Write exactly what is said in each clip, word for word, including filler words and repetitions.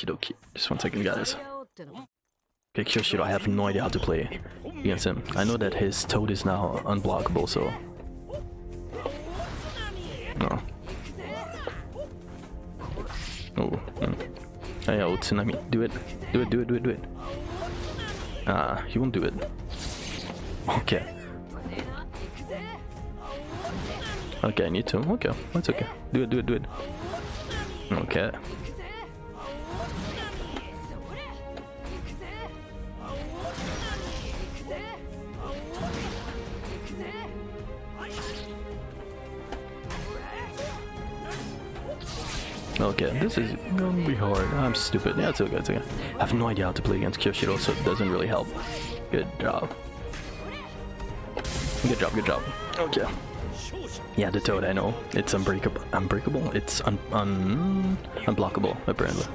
Okie dokie. Just one second, guys. Okay, Kyoshiro, I have no idea how to play against him. I know that his Toad is now unblockable, so... No. Oh, no. Oh, yeah, Tsunami. Do it. Do it, do it, do it, do it. Ah, he won't do it. Okay. Okay, I need to. Okay, that's okay. Do it, do it, do it. Okay. Okay, this is gonna be hard. I'm stupid. Yeah, it's okay, it's okay. I have no idea how to play against Kyoshiro, so it doesn't really help. Good job. Good job, good job. Okay. Yeah, the Toad, I know. It's unbreakable. Unbreakable? It's un, un unblockable, apparently.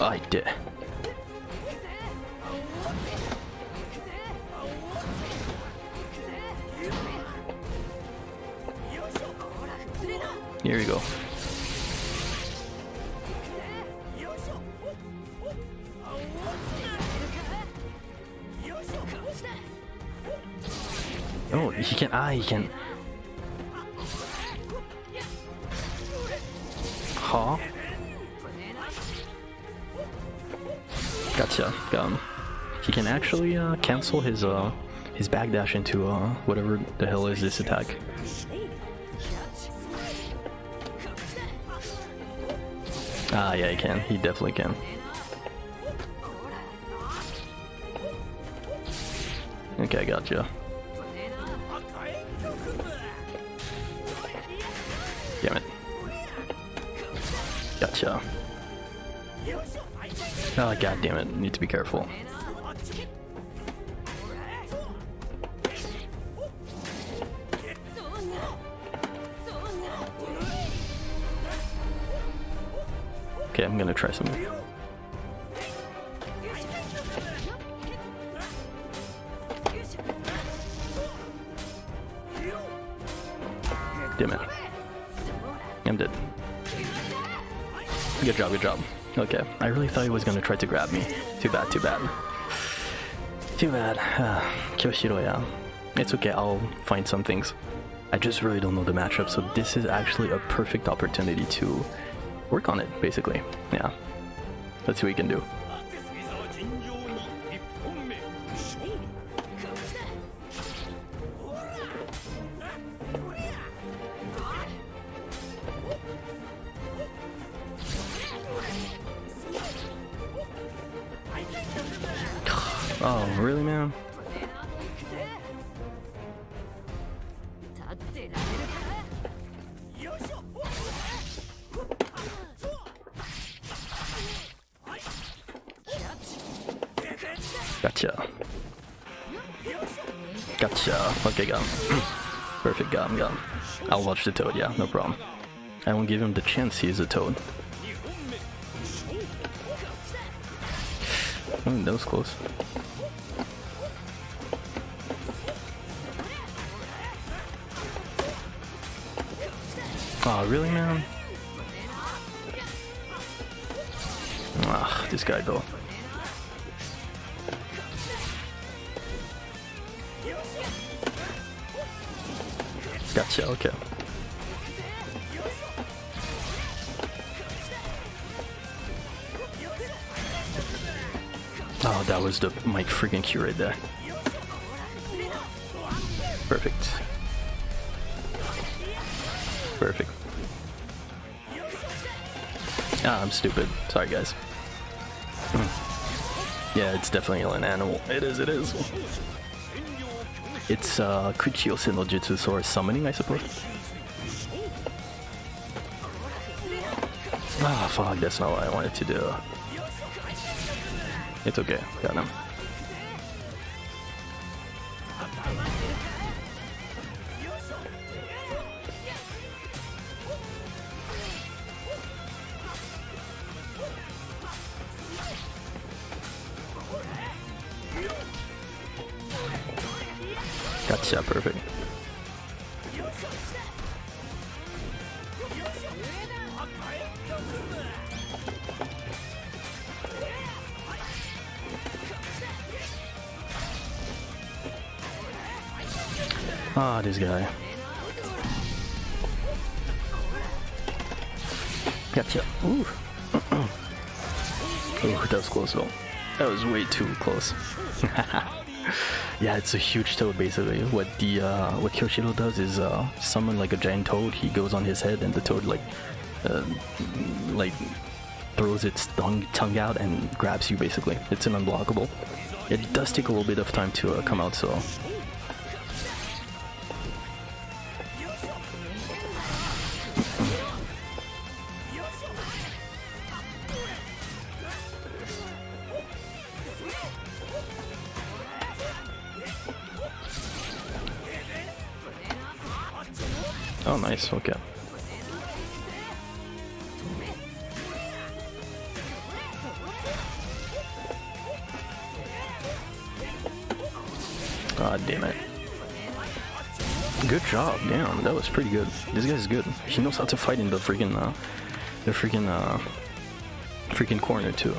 I did. Here we go. Oh, he can. Ah, he can. Huh? Gotcha. Got him. He can actually uh, cancel his uh his backdash into uh whatever the hell is this attack. Ah, yeah, he can. He definitely can. Okay, gotcha. Damn it. Gotcha. Oh, god damn it. Need to be careful. Okay, I'm gonna try something. Damn it. I'm dead. Good job, good job. Okay, I really thought he was gonna try to grab me. Too bad, too bad. Too bad. Kyoshiro, yeah. It's okay, I'll find some things. I just really don't know the matchup, so this is actually a perfect opportunity to work on it, basically. Yeah. Let's see what we can do. Oh, really, man? Gotcha. Gotcha. Okay, got him. Perfect, got him, got him. I'll watch the Toad, yeah, no problem. I won't give him the chance he is a Toad. Mm, that was close. Oh, really, man? Ah, this guy, though. Gotcha, okay. Oh, that was the my freaking cue right there. Perfect. Perfect. Ah, I'm stupid. Sorry, guys. Yeah, it's definitely an animal. It is, it is. It's uh, Kuchiyose no Jutsu, so summoning, I suppose. Ah, fuck, that's not what I wanted to do. It's okay, got him. Gotcha, perfect. Ah, this guy. Gotcha. Ooh. Ooh, that was close though. That was way too close. Yeah, it's a huge toad basically. What the uh, what Kyoshiro does is uh, summon like a giant toad. He goes on his head, and the toad like uh, like throws its tongue tongue out and grabs you basically. It's an unblockable. It does take a little bit of time to uh, come out, so. Oh, nice, okay. Ah, damn it. Good job, damn, that was pretty good. This guy's good. He knows how to fight in the freaking, uh, the freaking, uh, freaking corner, too.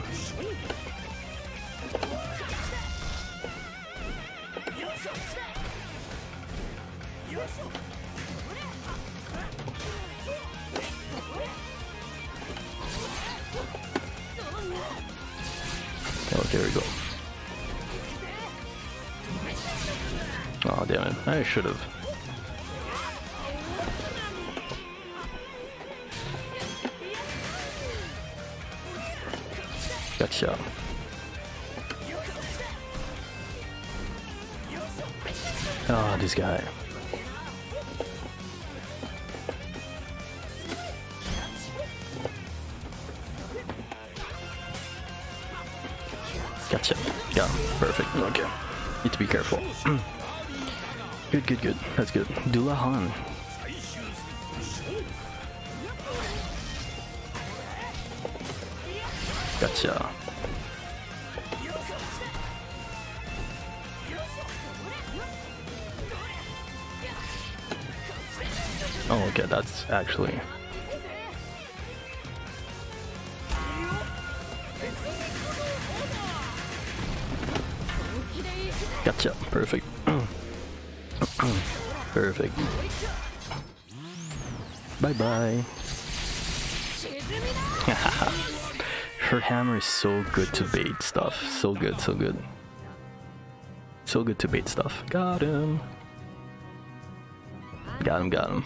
Oh, there we go. Oh, damn it. I should have. Gotcha. Ah, oh, this guy. Gotcha. Yeah, perfect. Okay. Need to be careful. Good, good, good. That's good. Dulahan. Gotcha. Oh, okay. That's actually... Gotcha, perfect. Perfect. Bye bye. Her hammer is so good to bait stuff. So good, so good. So good to bait stuff. Got him. Got him, got him.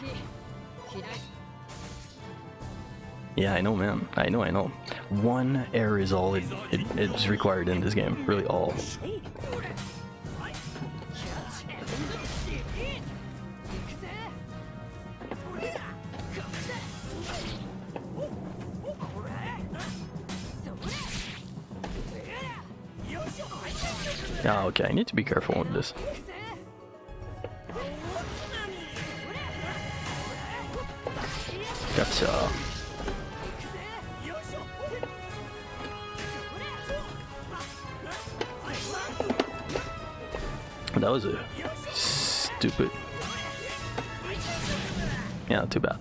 Yeah, I know, man. I know, I know. One error is all it, it, it's required in this game. Really, all. Ah, okay, I need to be careful with this. Gotcha. That was a stupid. Yeah, too bad.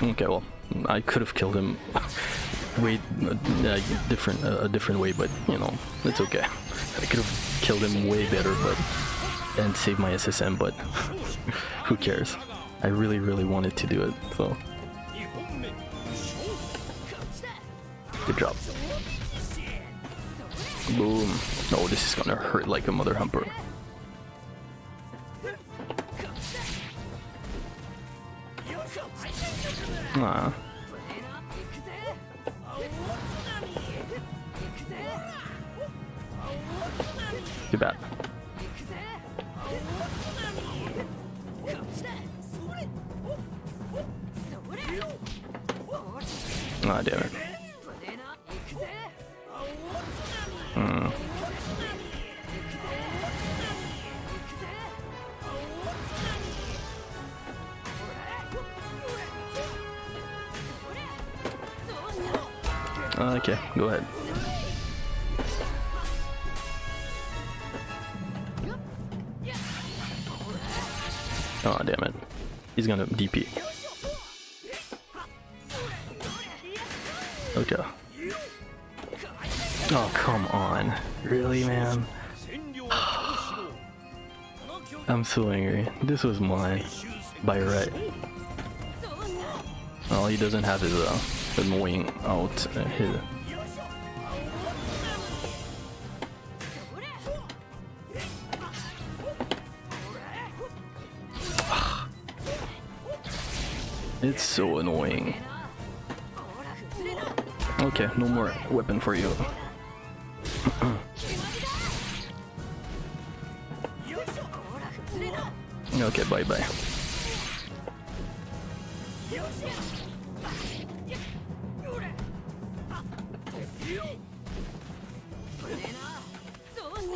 Okay, well, I could have killed him way uh, different uh, a different way, but you know, it's okay. I could have killed him way better, but and saved my S S M, but who cares? I really, really wanted to do it, so good job. Boom! Oh, this is gonna hurt like a mother humper. Nah. Too bad. Ah, damn it. Mm. Okay, go ahead. Oh, damn it. He's gonna D P. Okay. Oh, come on. Really, man? I'm so angry. This was mine. By right. Oh, he doesn't have his uh, annoying out uh, hit. It's so annoying. Okay, no more weapon for you. Okay, bye bye.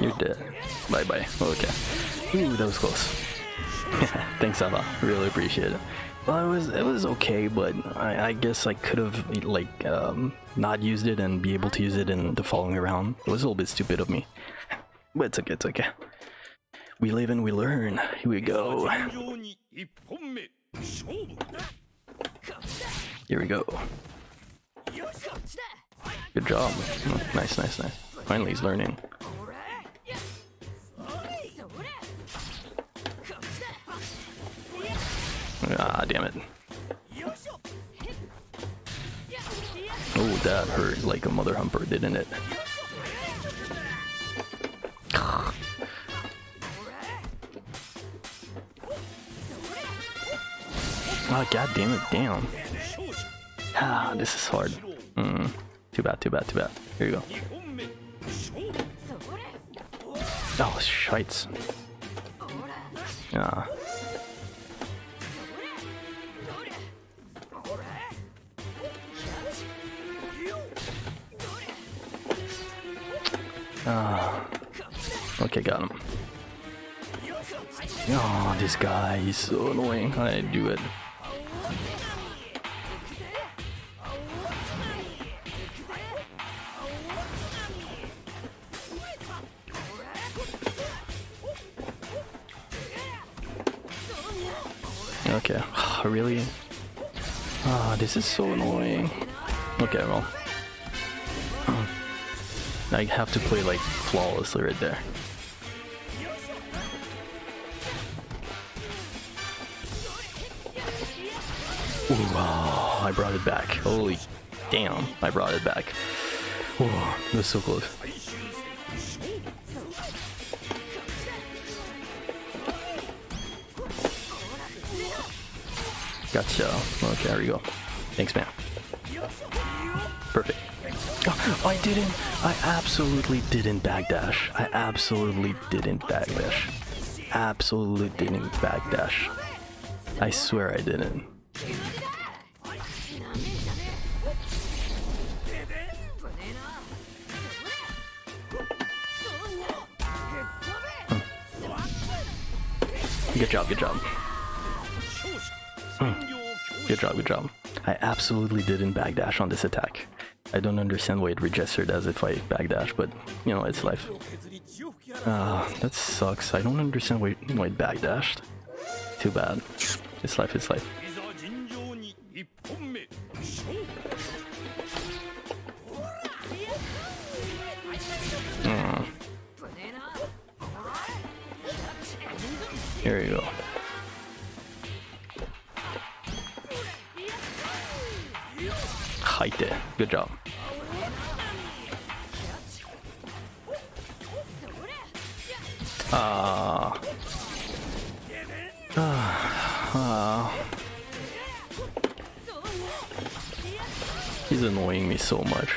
You're dead. Bye bye. Okay. Ooh, that was close. Thanks, Ava. Really appreciate it. Well, it was it was okay, but I, I guess I could have like um, not used it and be able to use it in the following round. It was a little bit stupid of me, but it's okay. It's okay. We live and we learn. Here we go. Here we go. Good job. Oh, nice, nice, nice. Finally, he's learning. Ah, damn it. Oh, that hurt like a mother humper, didn't it? Oh, god damn it, damn. Ah, this is hard. Mm. Too bad, too bad, too bad. Here you go. Oh, shites. Ah. Ah. Okay, got him. Oh, this guy is so annoying. I do it. Okay. Really? Ah, this is so annoying. Okay, well. I have to play like flawlessly right there. Ooh, oh, I brought it back. Holy damn, I brought it back. Oh, that was so close. Gotcha. Okay, there we go. Thanks, man. Perfect. Oh, I didn't. I absolutely didn't backdash. I absolutely didn't backdash. Absolutely didn't backdash. I swear I didn't. Good job, good job. Good job, good job. I absolutely didn't backdash on this attack. I don't understand why it registered as if I backdash, but you know, it's life. Ah, uh, that sucks. I don't understand why why it backdashed. Too bad. It's life, it's life. Mm. Here you go. Haite. Good job. Ah. Ah. Ah. He's annoying me so much.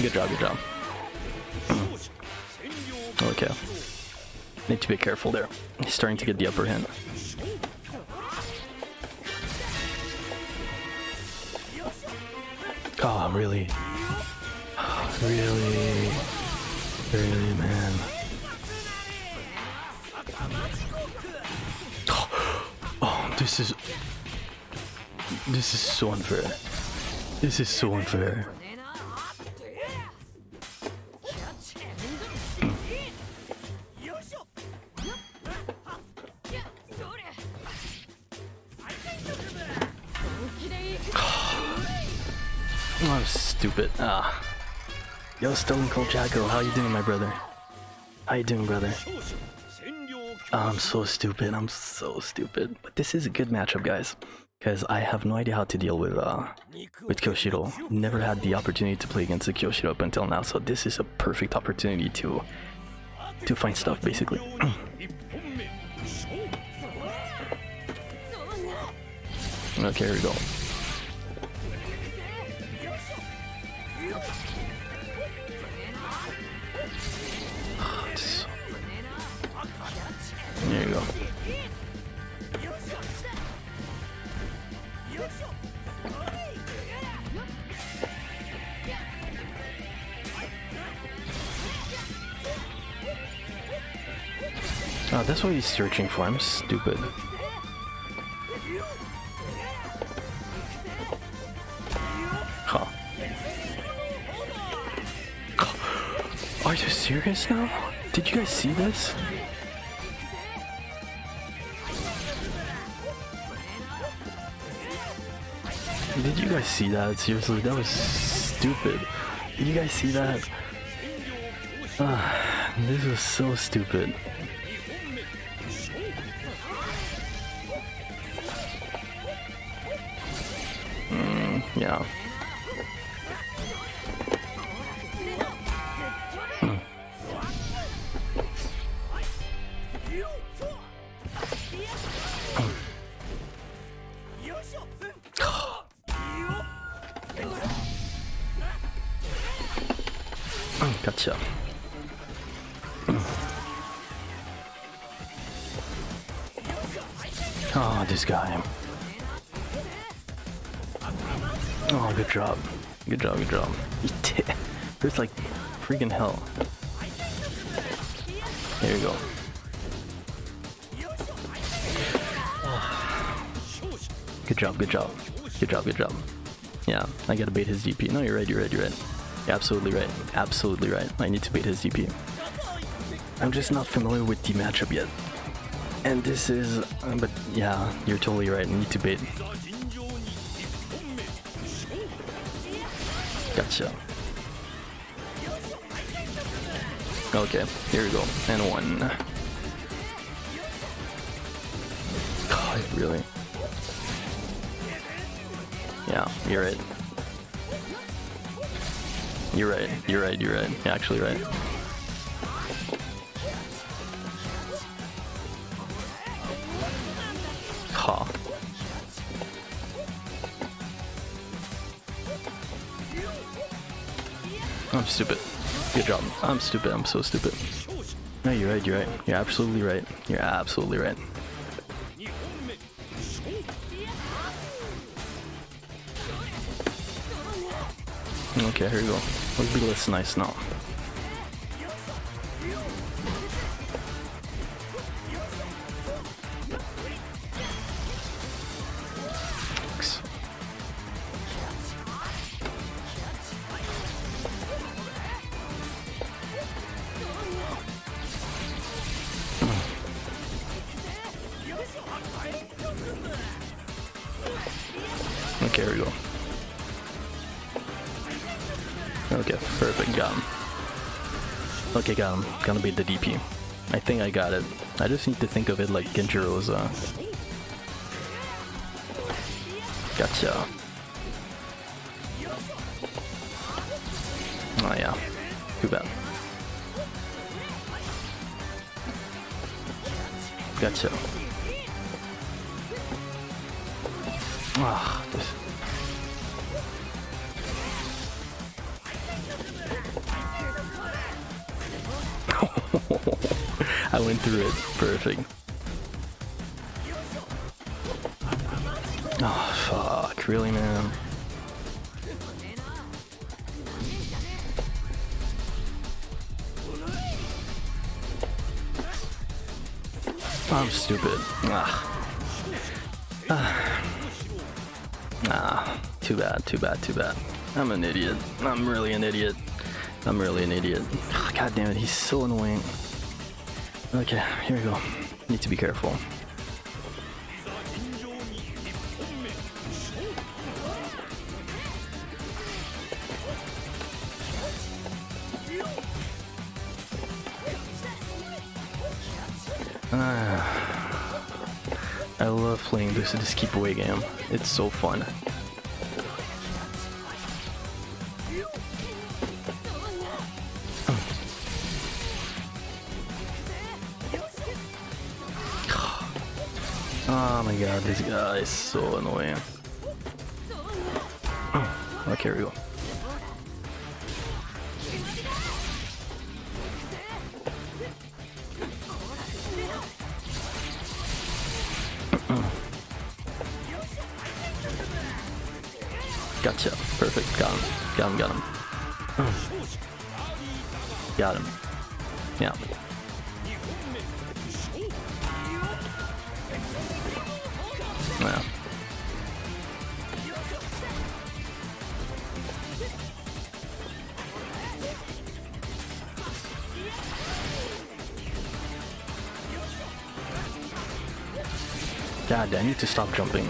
Good job, good job. Okay. Need to be careful there. He's starting to get the upper hand. Oh, really? Really? Really, man. Oh, this is... This is so unfair. This is so unfair. Oh, stupid. Ah. Yo, Stolen Cold Jacko, how you doing, my brother? How you doing, brother? Oh, I'm so stupid. I'm so stupid. But this is a good matchup, guys, because I have no idea how to deal with uh with Kyoshiro. Never had the opportunity to play against a Kyoshiro up until now, so this is a perfect opportunity to to find stuff, basically. Okay, here we go. There you go. Oh, that's what he's searching for. I'm stupid. Huh. Are you serious now? Did you guys see this? Did you guys see that? Seriously, that was stupid. Did you guys see that? Ah, this was so stupid. Mm, yeah. Gotcha. Oh, this guy. Oh, good job. Good job, good job. It's like freaking hell. There you go. Good job, good job. Good job, good job. Yeah, I gotta bait his D P. No, you're right, you're right, you're right. Absolutely right. Absolutely right. I need to bait his D P. I'm just not familiar with the matchup yet. And this is... Um, but yeah, you're totally right. I need to bait. Gotcha. Okay, here we go. And one. God, really? Yeah, you're right. You're right, you're right, you're right. You're actually right. Ha. I'm stupid. Good job. I'm stupid, I'm so stupid. No, you're right, you're right. You're absolutely right. You're absolutely right. Okay, here we go. Let's be less nice now. Thanks. Okay, here we go. Okay, perfect, got him. Okay, got him. Gonna beat the D P. I think I got it. I just need to think of it like Genjuro's, uh... Gotcha. Oh yeah. Too bad. Gotcha. Ah, this... I went through it. Perfect. Oh, fuck. Really, man? I'm stupid. Ah. Ah. Ah. Too bad, too bad, too bad. I'm an idiot. I'm really an idiot. I'm really an idiot. Oh, God damn it, he's so annoying. Okay, here we go. Need to be careful. I love playing this this keep away game. It's so fun. Oh my god, this guy is so annoying. Okay, here we go. Gotcha. Perfect. Got him. Got him. Got him. Got him. Yeah. Yeah. God, I need to stop jumping.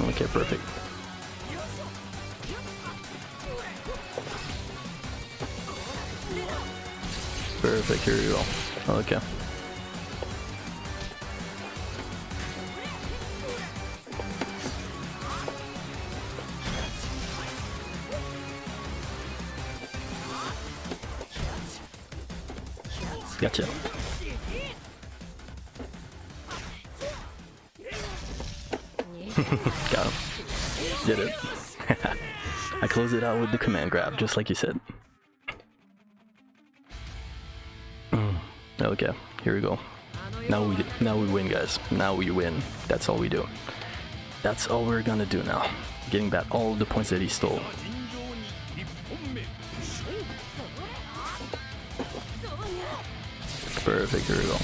Okay, perfect. Perfect, here we go. Okay. Gotcha. Got him. Did it. I closed it out with the command grab, just like you said. Okay, here we go. Now we now we win, guys. Now we win. That's all we do. That's all we're gonna do now. Getting back all of the points that he stole. Perfect, here we go.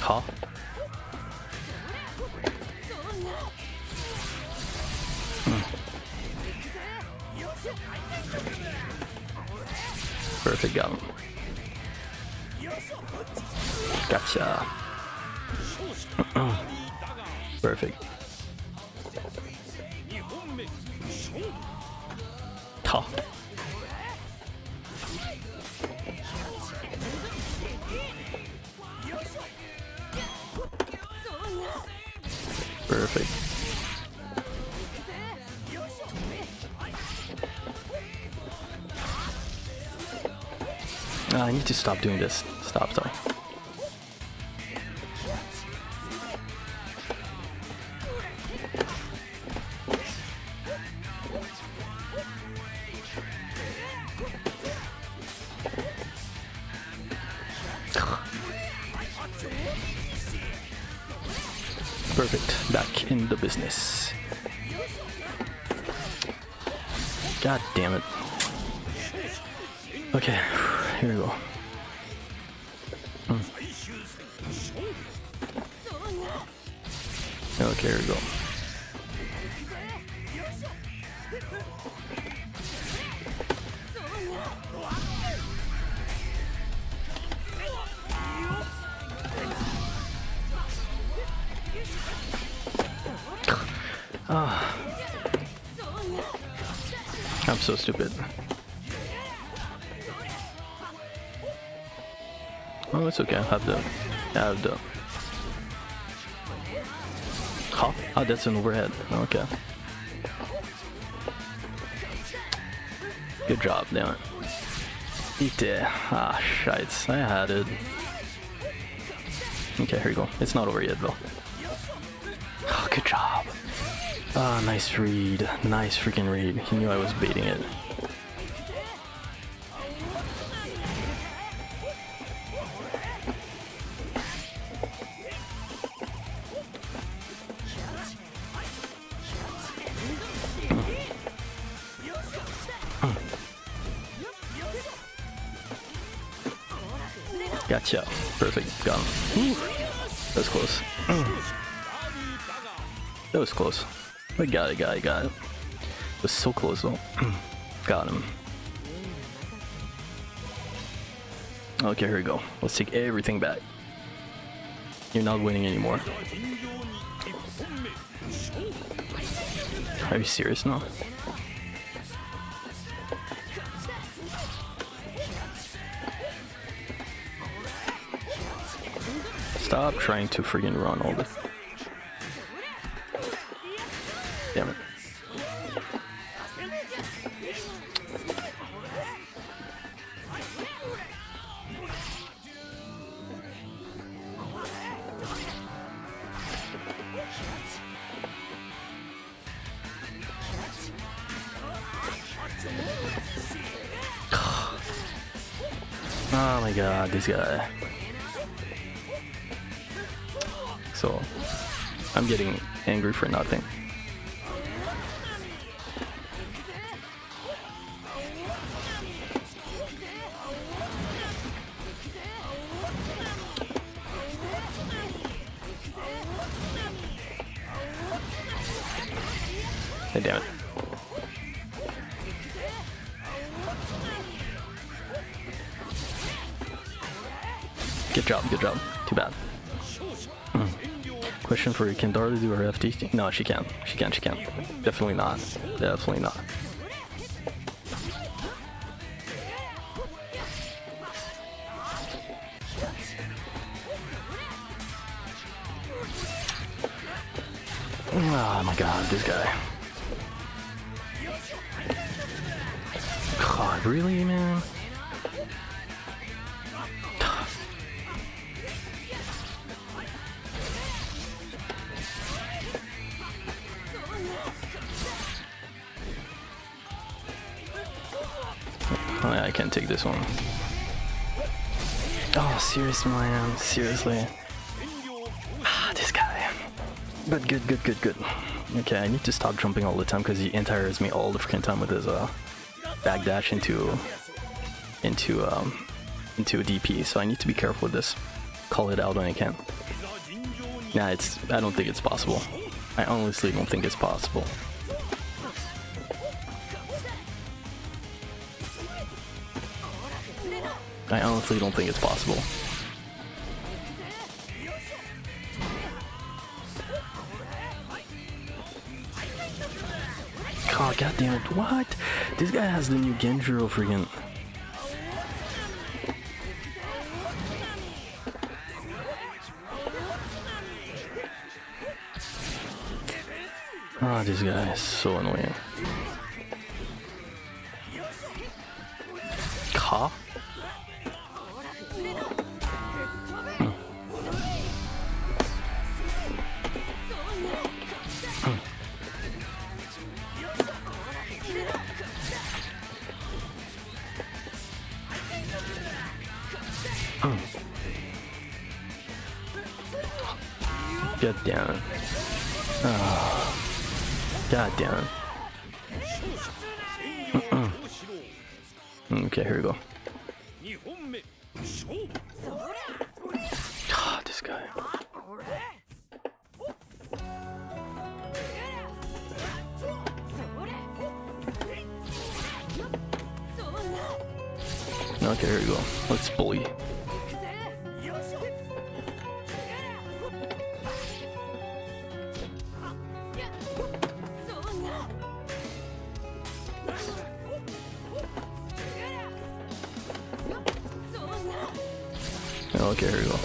Huh? Hmm. Perfect, got him. Gotcha. Perfect. Huh. Perfect. Ah, I need to stop doing this. Stop, stop. Perfect. Back in the business. God damn it. Okay, here we go. Mm. Okay, here we go. Oh. I'm so stupid. Oh, it's okay. I have the. I have the. Huh? Oh, that's an overhead. Okay. Good job, damn it. Ite. Ah, shites. I had it. Okay, here we go. It's not over yet, though. Oh, good job. Ah, oh, nice read. Nice freaking read. He knew I was baiting it. Gotcha. Perfect. Got him. Ooh. That was close. That was close. I got it, got it, got it. It was so close though. Got him. Okay, here we go. Let's take everything back. You're not winning anymore. Are you serious now? Stop trying to friggin' run all the... Damn it. Oh my god, this guy. So, I'm getting angry for nothing. Hey, damn it. Good job, good job. Too bad. Mm. Question for you, can Darli do her F T? No, she can. She can, she can. Definitely not. Definitely not. Oh my god, this guy. God, really, man? Oh, yeah, I can't take this one. Oh, seriously, man, seriously. Ah, this guy. But good, good, good, good. Okay, I need to stop jumping all the time because he entires me all the freaking time with his uh, backdash into into um, into a D P. So I need to be careful with this. Call it out when I can. Nah, it's. I don't think it's possible. I honestly don't think it's possible. I honestly don't think it's possible. God, god damn it, what? This guy has the new Genjuro freaking. Oh, this guy is so annoying. Ka? God damn it. Oh. God damn it. Mm -mm. Okay, here we go. God, this guy. Okay, here we go. Let's bully. Okay, here we go.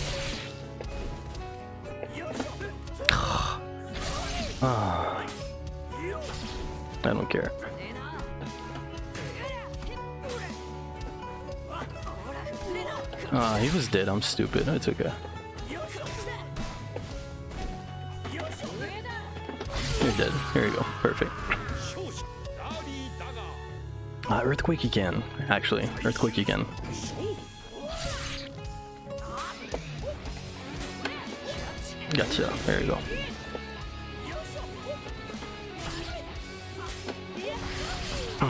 I don't care. Ah, he was dead. I'm stupid. It's okay. You're dead. Here you go. Perfect. Ah, Earthquake again. Actually, Earthquake again. Gotcha, there you go. Mm.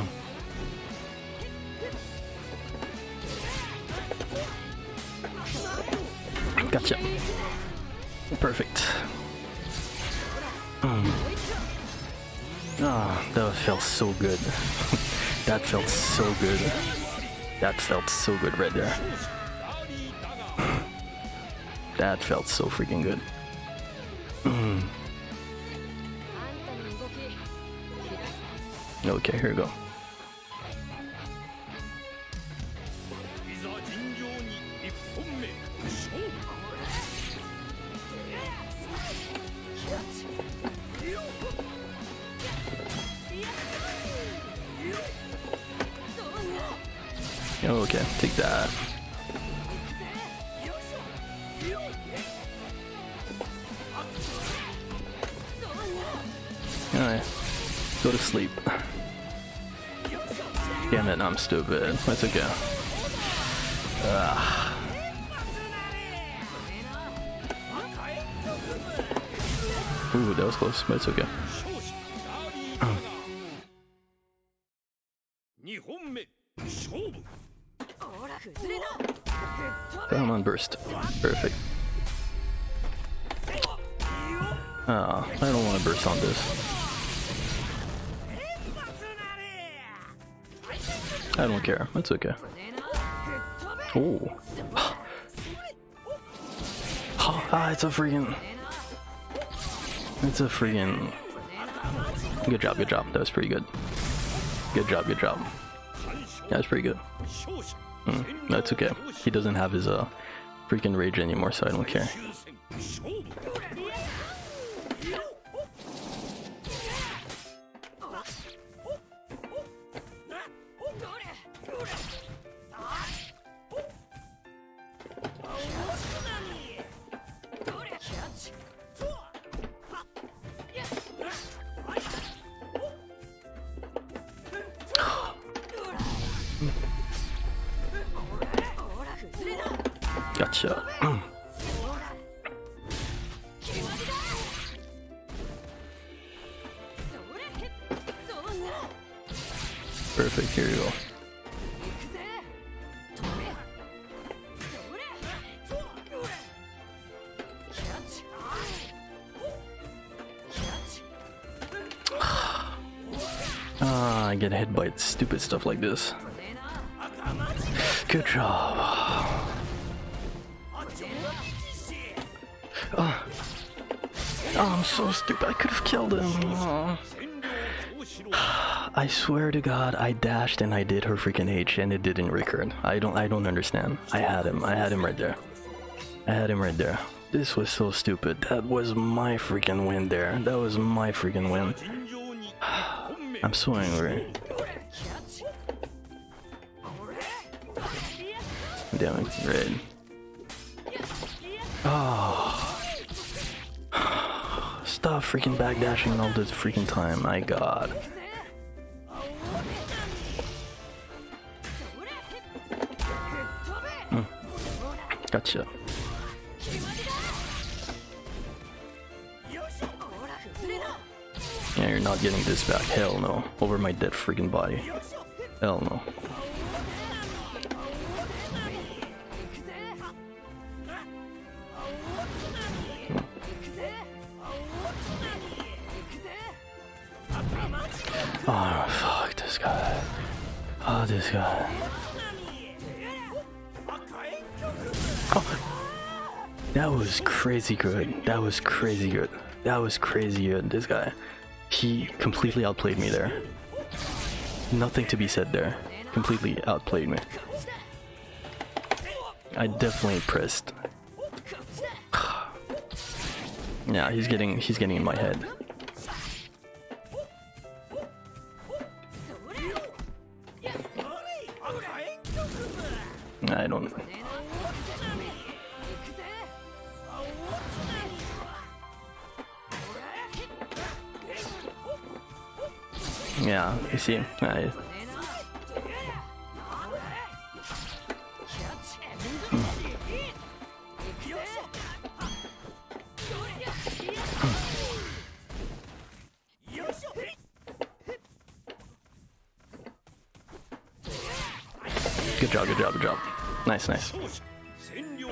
Gotcha. Perfect. Mm. Ah, that felt so good. That felt so good. That felt so good right there. That felt so freaking good. Okay, here we go. Okay, take that. Alright, go to sleep. Damn it, I'm stupid. That's okay. Ugh. Ooh, that was close, but it's okay. Come on, burst. Perfect. Ah, oh, I don't want to burst on this. I don't care. That's okay. Oh, ah, it's a freaking. It's a freaking. Good job. Good job. That was pretty good. Good job. Good job. That was pretty good. Mm, that's okay. He doesn't have his uh freaking rage anymore, so I don't care. Gotcha. Perfect, here you go. Ah, I get hit by stupid stuff like this. Good job. Oh. Oh, I'm so stupid. I could have killed him. Oh. I swear to God, I dashed and I did her freaking H, and it didn't record. I don't. I don't understand. I had him. I had him right there. I had him right there. This was so stupid. That was my freaking win there. That was my freaking win. I'm so angry. Damn it, red. Oh. Stop freaking backdashing all this freaking time, my god. Mm. Gotcha. Yeah, you're not getting this back. Hell no. Over my dead freaking body. Hell no. Oh, fuck this guy. Oh, this guy. Oh. That was crazy good. That was crazy good. That was crazy good. This guy. He completely outplayed me there. Nothing to be said there. Completely outplayed me. I definitely pressed. Yeah, he's getting he's getting in my head. I don't know. Yeah, you see, I... Good job, good job, good job. Nice, nice.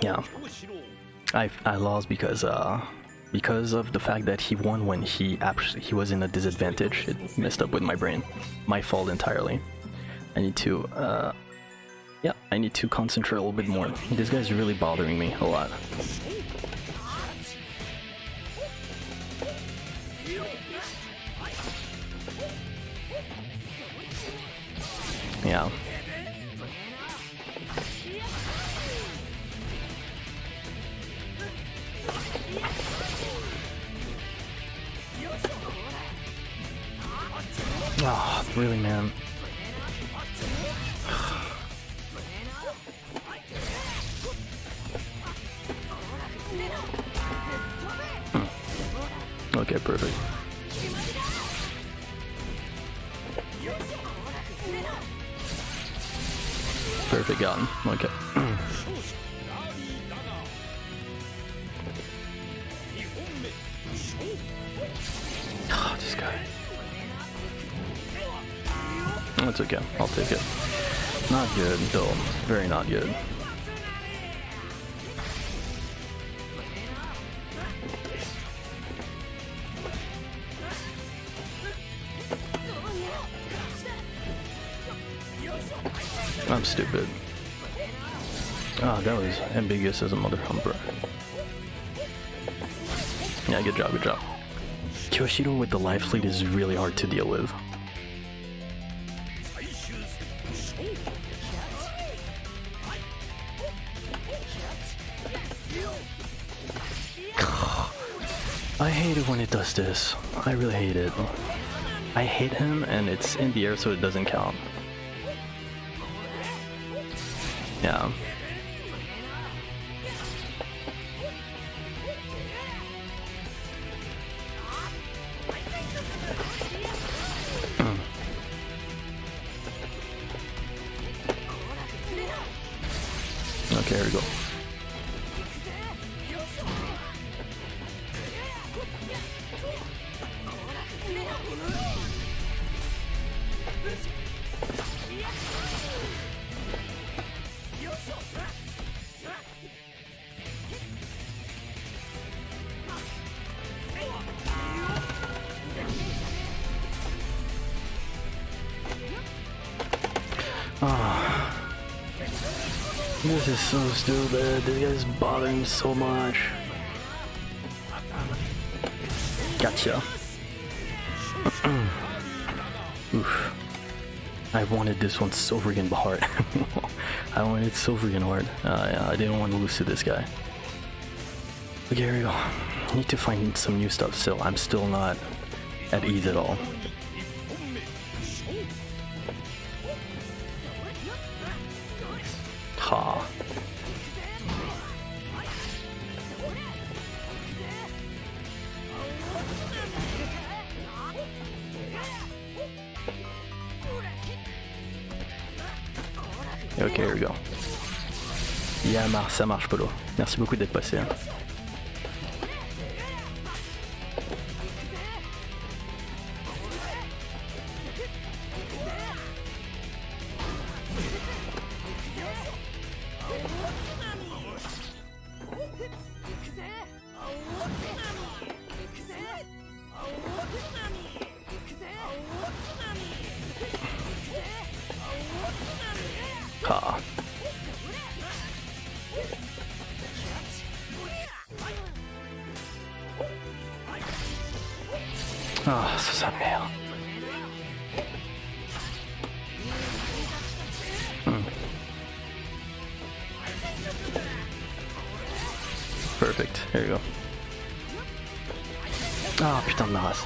Yeah, I I lost because uh because of the fact that he won when he actually he was in a disadvantage. It messed up with my brain, my fault entirely. I need to uh yeah I need to concentrate a little bit more. This guy's really bothering me a lot. Yeah. Oh, really, man. Hmm. Okay, perfect. Perfect gun. Okay. Oh, this guy. That's okay. I'll take it. Not good, though. Very not good. I'm stupid. Ah, oh, that was ambiguous as a mother humper. Yeah, good job, good job. Kyoshiro with the life lead is really hard to deal with. I hate it when it does this. I really hate it. I hit him and it's in the air, so it doesn't count. Yeah. Okay, here we go. This is so stupid. This guy is bothering me so much. Gotcha. Oof. I wanted this one so freaking hard. I wanted it so freaking hard. Uh, yeah, I didn't want to lose to this guy. Okay, here we go. I need to find some new stuff still. I'm still not at ease at all. Ha. Ok, here we go. Yeah, ça marche, Polo. Merci beaucoup d'être passé. Hein. Ha. Ah, c'est sa merde. Hmm. Perfect. Here we go. Ah, putain de ma race.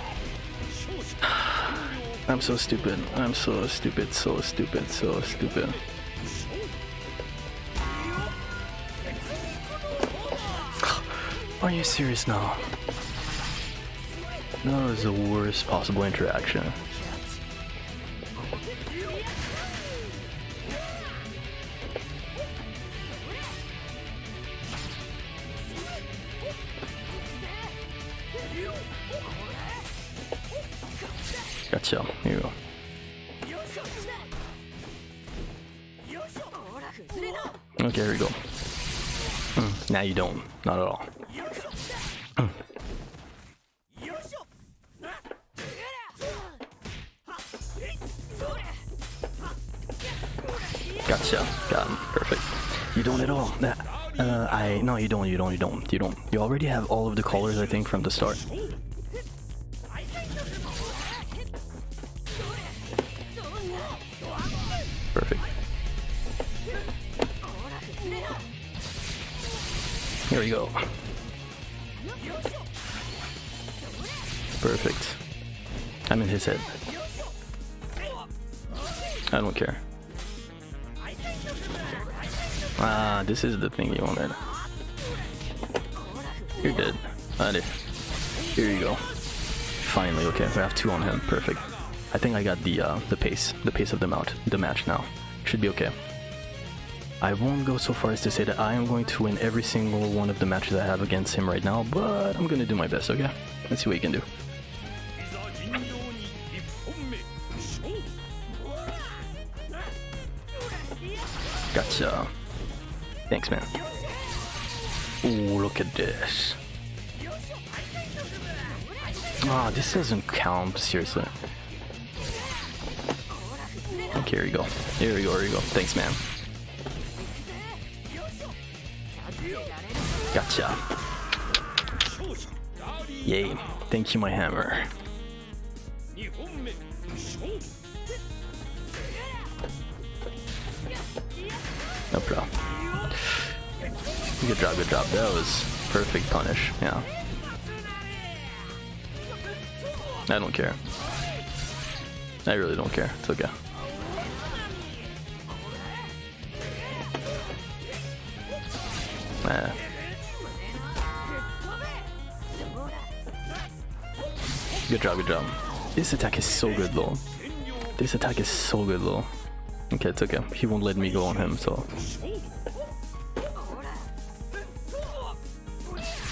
I'm so stupid. I'm so stupid, so stupid, so stupid. Are you serious now? That was the worst possible interaction. Gotcha, here you go. Okay, here we go. Mm, now you don't. Not at all. Gotcha. Got him. Perfect. You don't at all. Uh, I no, you don't. You don't. You don't. You don't. You already have all of the colors, I think, from the start. Here we go. Perfect. I'm in his head. I don't care. Ah, this is the thing you wanted. You're dead. I did. Here you go. Finally, okay, so I have two on him. Perfect. I think I got the uh, the pace, the pace of the mount, the match now. Should be okay. I won't go so far as to say that I am going to win every single one of the matches I have against him right now, but I'm gonna do my best, okay? Let's see what he can do. Gotcha. Thanks, man. Ooh, look at this. Ah, oh, this doesn't count, seriously. Okay, here we go. Here we go, here we go. Thanks, man. Gotcha. Yay. Thank you, my hammer. No problem. Good job, good job. That was perfect punish, yeah. I don't care. I really don't care. It's okay. Nah. Good job, good job. This attack is so good, though. This attack is so good, though. Okay, it's okay. He won't let me go on him, so...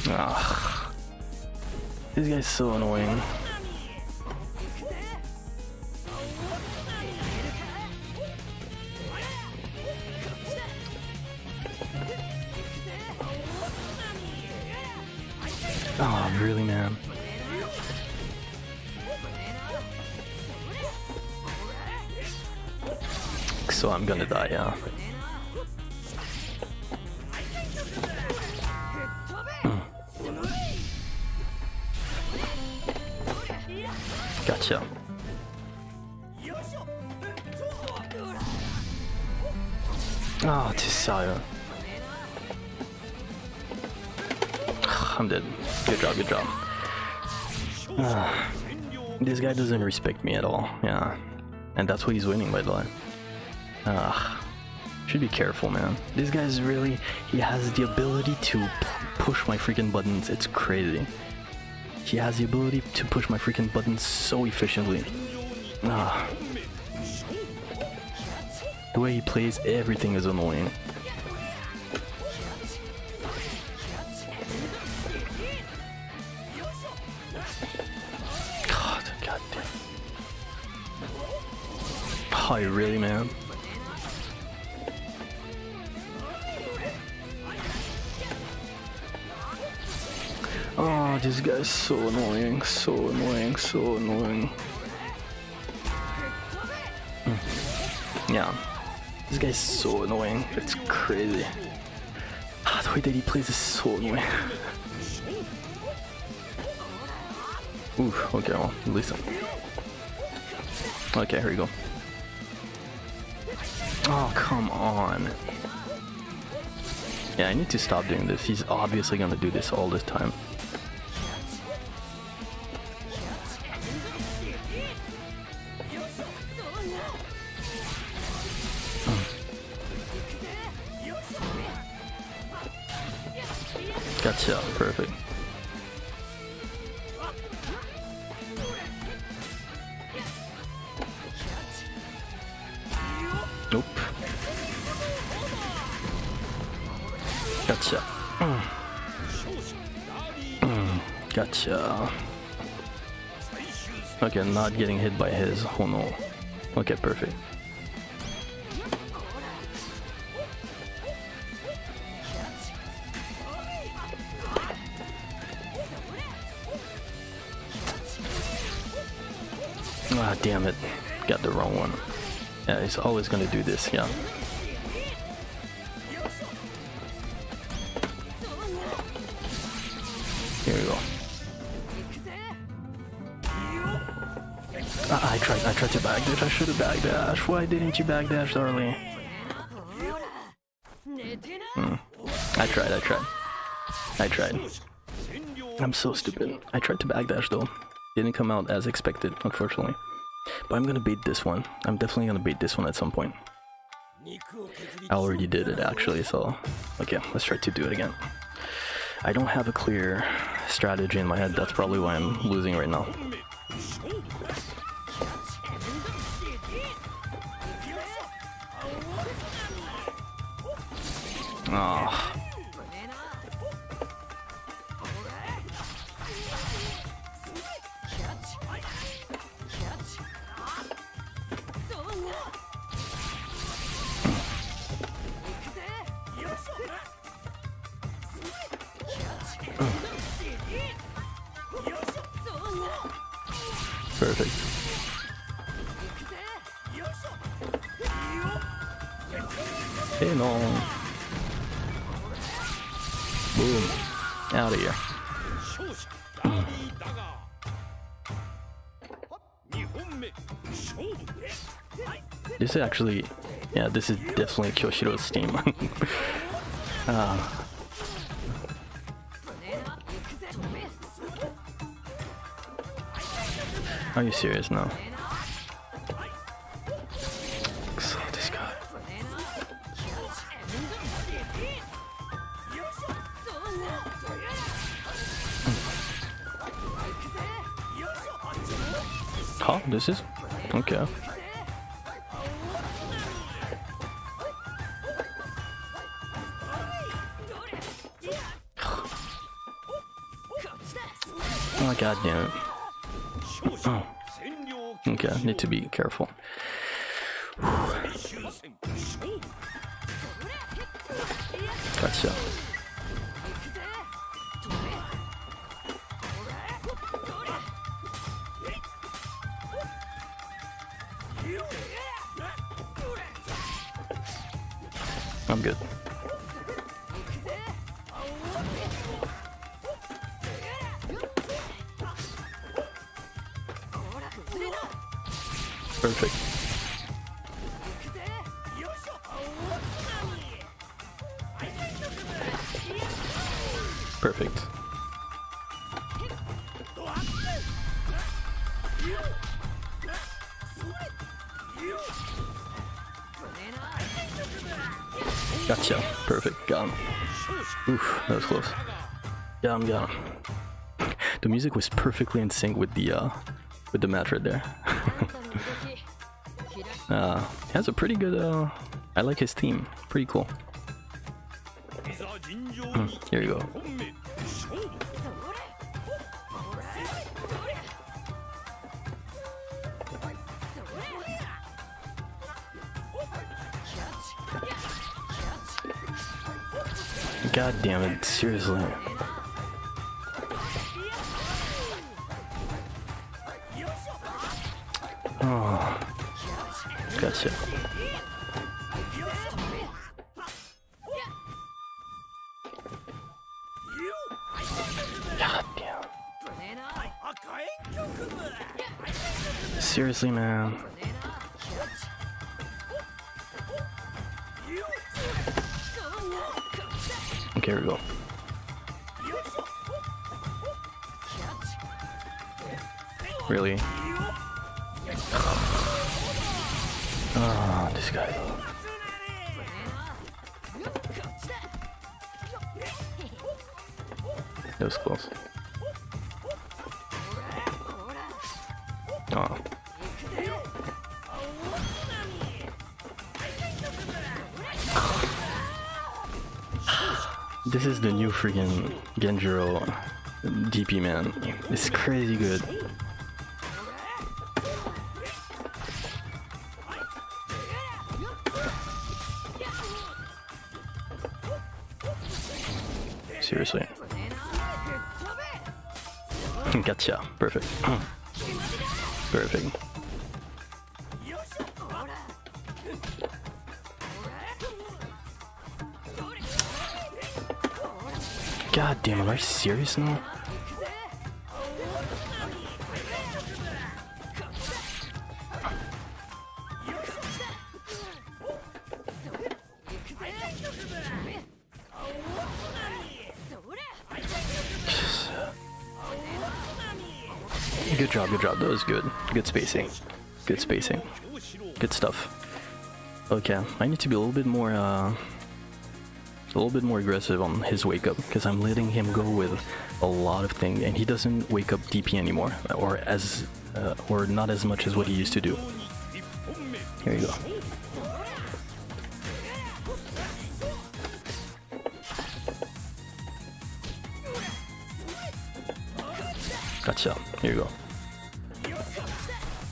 Ugh. This guy's so annoying. Oh, really, man. So I'm gonna die, yeah. Mm. Gotcha. Ah, oh, Desire. I'm dead. Good job, good job. Ah, this guy doesn't respect me at all, yeah. And that's what he's winning, by the way. Ah, should be careful, man. This guy's really... He has the ability to push my freaking buttons. It's crazy. He has the ability to push my freaking buttons so efficiently. Ah. The way he plays, everything is annoying. Oh, really, man? Oh, this guy's so annoying, so annoying, so annoying. Mm. Yeah, this guy's so annoying. It's crazy. Ah, the way that he plays is so annoying. Ooh, okay, well, listen. Okay, here we go. Oh, come on. Yeah, I need to stop doing this. He's obviously gonna do this all this time. Mm. Gotcha, perfect. Nope. Gotcha. Mm. Mm. Gotcha. Okay, not getting hit by his. Oh no. Okay, perfect. Ah, damn it. Got the wrong one. Yeah, he's always gonna do this, yeah. Here we go. Ah, I tried, I tried to backdash, I should've backdashed. Why didn't you backdash, Darli? Mm. I tried, I tried. I tried. I'm so stupid. I tried to backdash though. Didn't come out as expected, unfortunately. But I'm gonna beat this one. I'm definitely gonna beat this one at some point. I already did it actually, so... Okay, let's try to do it again. I don't have a clear strategy in my head, that's probably why I'm losing right now. Ah. Oh. Perfect. Hey, no. Boom. Out of here. This is actually, yeah, this is definitely Kyoshiro's team. uh, Are you serious now? So this guy. Huh? This is okay. Oh god damn it. Oh. Okay, I need to be careful. Gotcha. I'm good. Perfect. Perfect. Gotcha. Perfect. Got him. Oof, that was close. Got him, got him. The music was perfectly in sync with the, uh, with the match right there. Uh, he has a pretty good, uh, I like his team, pretty cool. Mm, here you go. God damn it, seriously. Oh. Gotcha. God damn. Seriously, man. Okay, here we go. Really? Ah, oh, this guy. That was close. Oh. This is the new freaking Genjuro D P, man. It's crazy good. Seriously. Gotcha. Perfect. Perfect. God damn, am I serious now? Good job, good job. That was good. Good spacing. Good spacing. Good stuff. Okay, I need to be a little bit more, uh, a little bit more aggressive on his wake up, because I'm letting him go with a lot of things, and he doesn't wake up D P anymore, or as, uh, or not as much as what he used to do. Here you go. Gotcha. Here you go.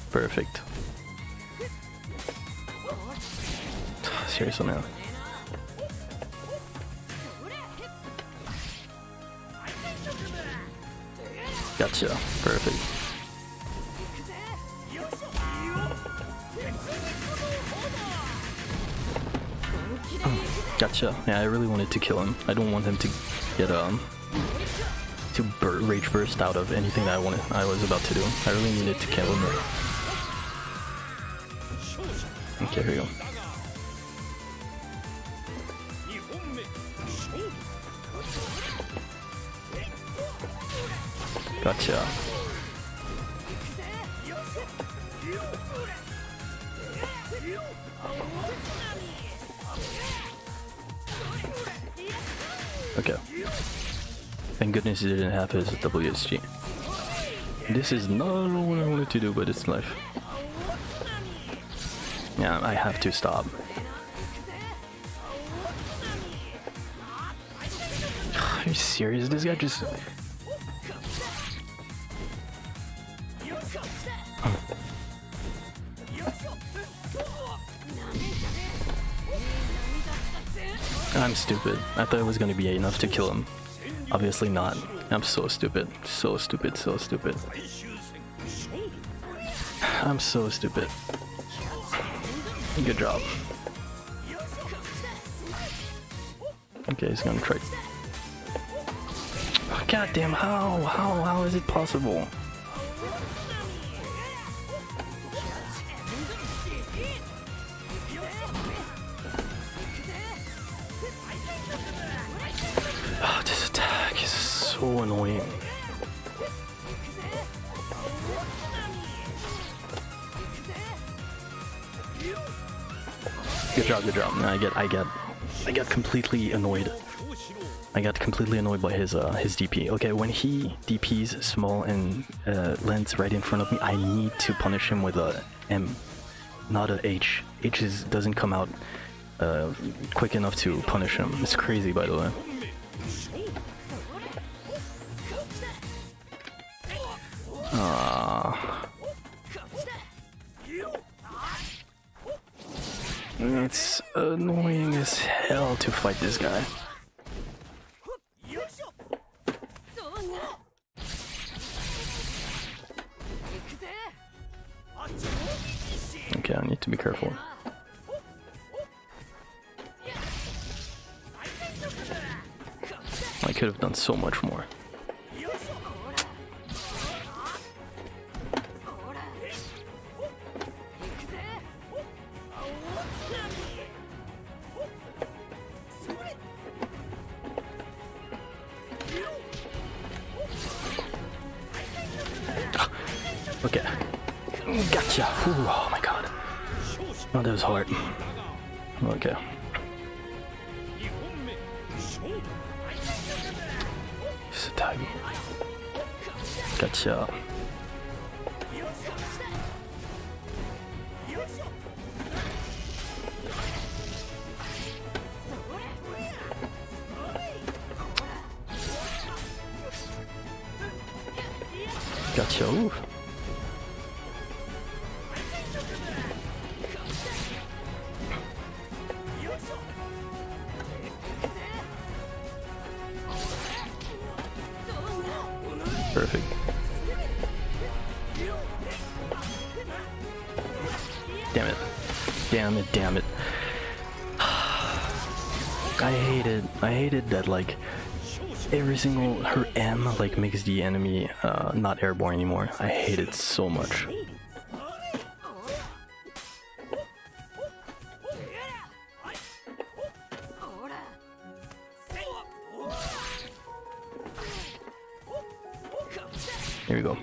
Perfect. Seriously, man. Gotcha. Perfect. Gotcha. Yeah, I really wanted to kill him. I don't want him to get um to bur rage burst out of anything that I wanted. I was about to do. I really needed to kill him. Okay, here we go. Gotcha. Okay. Thank goodness he didn't have his W S G. This is not what I wanted to do, but it's life. Yeah, I have to stop. Are you serious? This guy just... I'm stupid. I thought it was gonna be enough to kill him. Obviously not. I'm so stupid. So stupid, so stupid. I'm so stupid. Good job. Okay, he's gonna try. Oh, goddamn, how? How? How is it possible? So annoying. Good job, good job. I get, I get, I got completely annoyed. I got completely annoyed by his, uh, his D P. Okay, when he D Ps small and uh, lands right in front of me, I need to punish him with a M, not a H. H is, doesn't come out uh, quick enough to punish him. It's crazy, by the way. Ah, it's annoying as hell to fight this guy. Okay, I need to be careful. I could have done so much more. Okay. Gotcha. Ooh, oh my god. Oh, that was hard. Okay. Just a tag. Gotcha. Gotcha. Ooh. Perfect. Damn it. Damn it, damn it. I hated, I hated that, like, every single, her M, like, makes the enemy uh, not airborne anymore. I hate it so much. Here we go.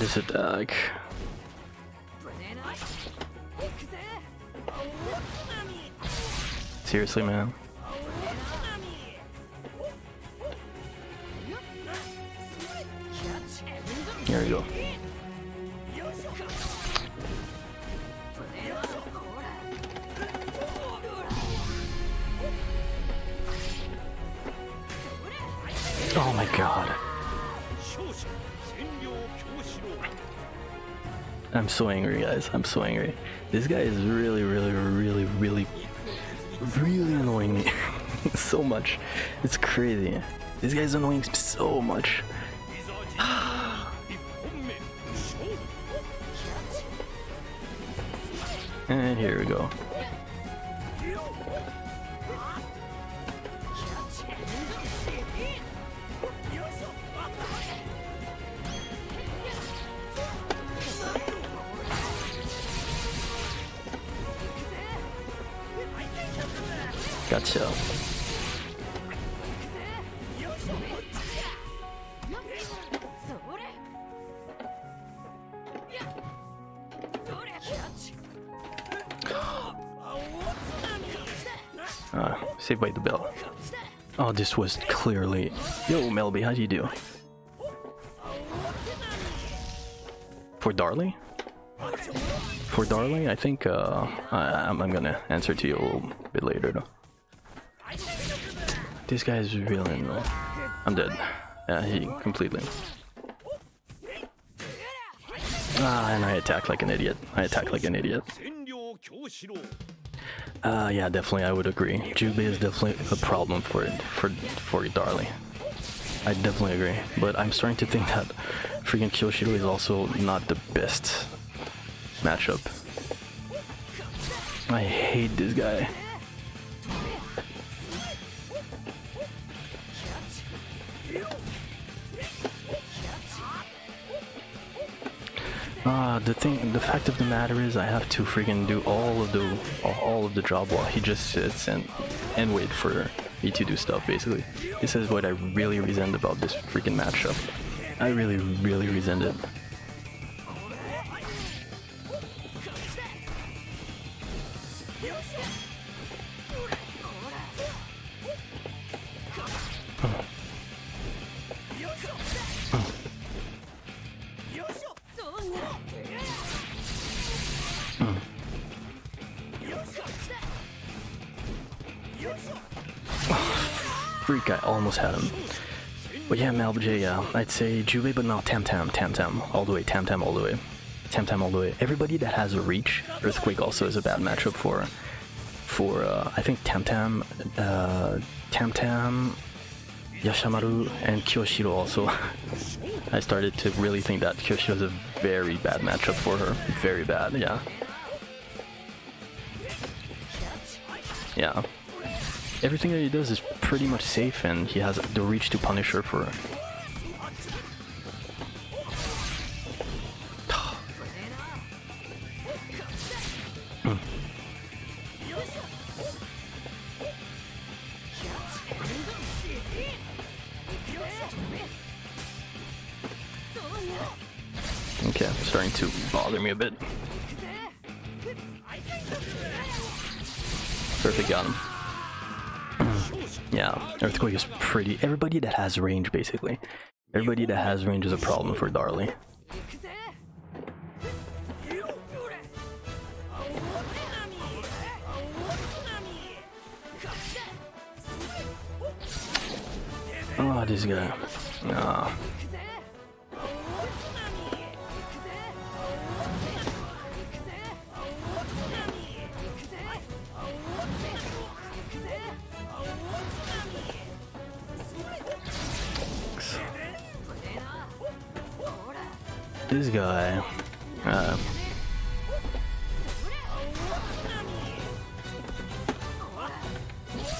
this attack. Seriously, man. Here we go. Oh my god. I'm so angry, guys. I'm so angry. This guy is really, really, really, really, really annoying me so much. It's crazy. This guy's annoying me so much. And here we go. Gotcha. Ah, saved by the bell. Oh, this was clearly... Yo, Melby, how do you do? For Darli? For Darli, I think uh, I, I'm, I'm gonna answer to you a little bit later, though. This guy is really annoying. I'm dead. Yeah, he completely. Ah, and I attack like an idiot. I attack like an idiot. Uh, yeah, definitely, I would agree. Jubei is definitely a problem for for for Darli. I definitely agree. But I'm starting to think that freaking Kyoshiro is also not the best matchup. I hate this guy. Ah, uh, the thing, the fact of the matter is, I have to freaking do all of the, all of the job while he just sits and, and wait for me to do stuff. Basically, this is what I really resent about this freaking matchup. I really, really resent it. Freak, I almost had him. But yeah, Malbj, yeah, I'd say Jubei, but no, Tam Tam, Tam Tam, all the way, Tam Tam, all the way. Tam Tam, all the way. Everybody that has a reach, Earthquake also is a bad matchup for, for, uh, I think Tam Tam, uh, Tam Tam, Yashamaru, and Kyoshiro also. I started to really think that Kyoshiro is a very bad matchup for her. Very bad, yeah. Yeah. Everything that he does is pretty much safe, and he has the reach to punish her for... mm. Okay, it's starting to bother me a bit. Perfect, got him. Yeah, Earthquake is pretty... Everybody that has range, basically. Everybody that has range is a problem for Darli. Oh, this guy. Oh. This guy, uh,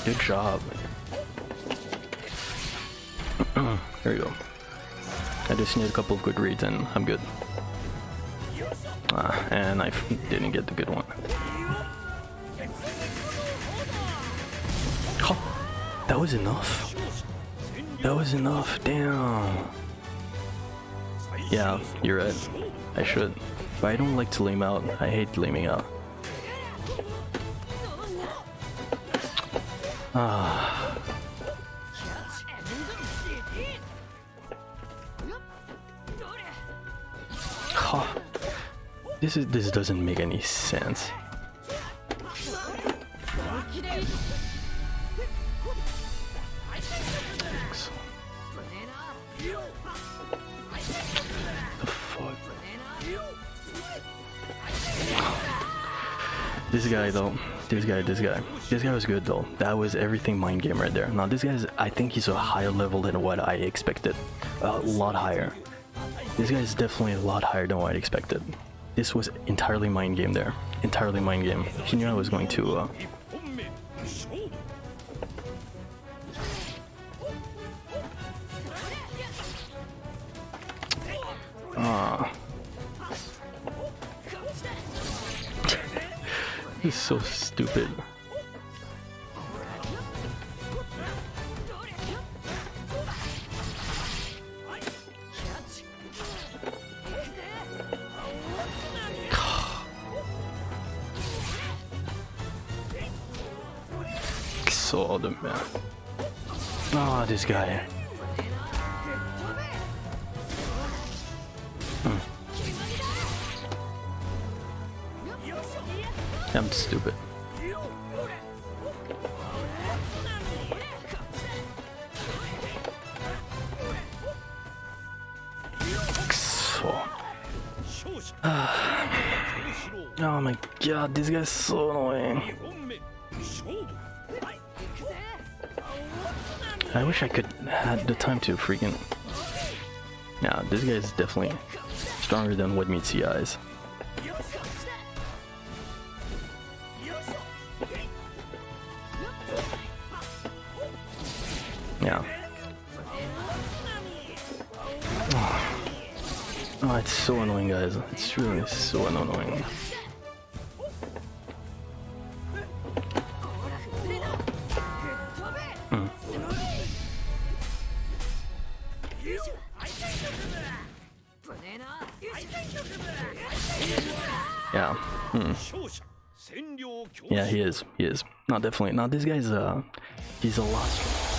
good job. There we go. I just need a couple of good reads and I'm good. Ah, and I f didn't get the good one. Oh, that was enough. That was enough. Damn. Yeah, you're right. I should. But I don't like to lame out. I hate laming out. Ah. Huh. This is this doesn't make any sense. This guy though, this guy, this guy, this guy was good though. That was everything mind game right there. Now this guy's, I think he's a higher level than what I expected. A lot higher. This guy is definitely a lot higher than what I expected. This was entirely mind game there. Entirely mind game. He knew I was going to. Uh... Ah. He's so stupid. So old, man. Ah, oh, this guy. I'm stupid. So. Oh my god, this guy's so annoying. I wish I could had the time to freaking. Nah, this guy is definitely stronger than what meets the eyes. Yeah. Oh, it's so annoying, guys. It's really so annoying. Mm. Yeah. Mm. Yeah, he is. He is. Not definitely. Now this guy's uh, he's a lost.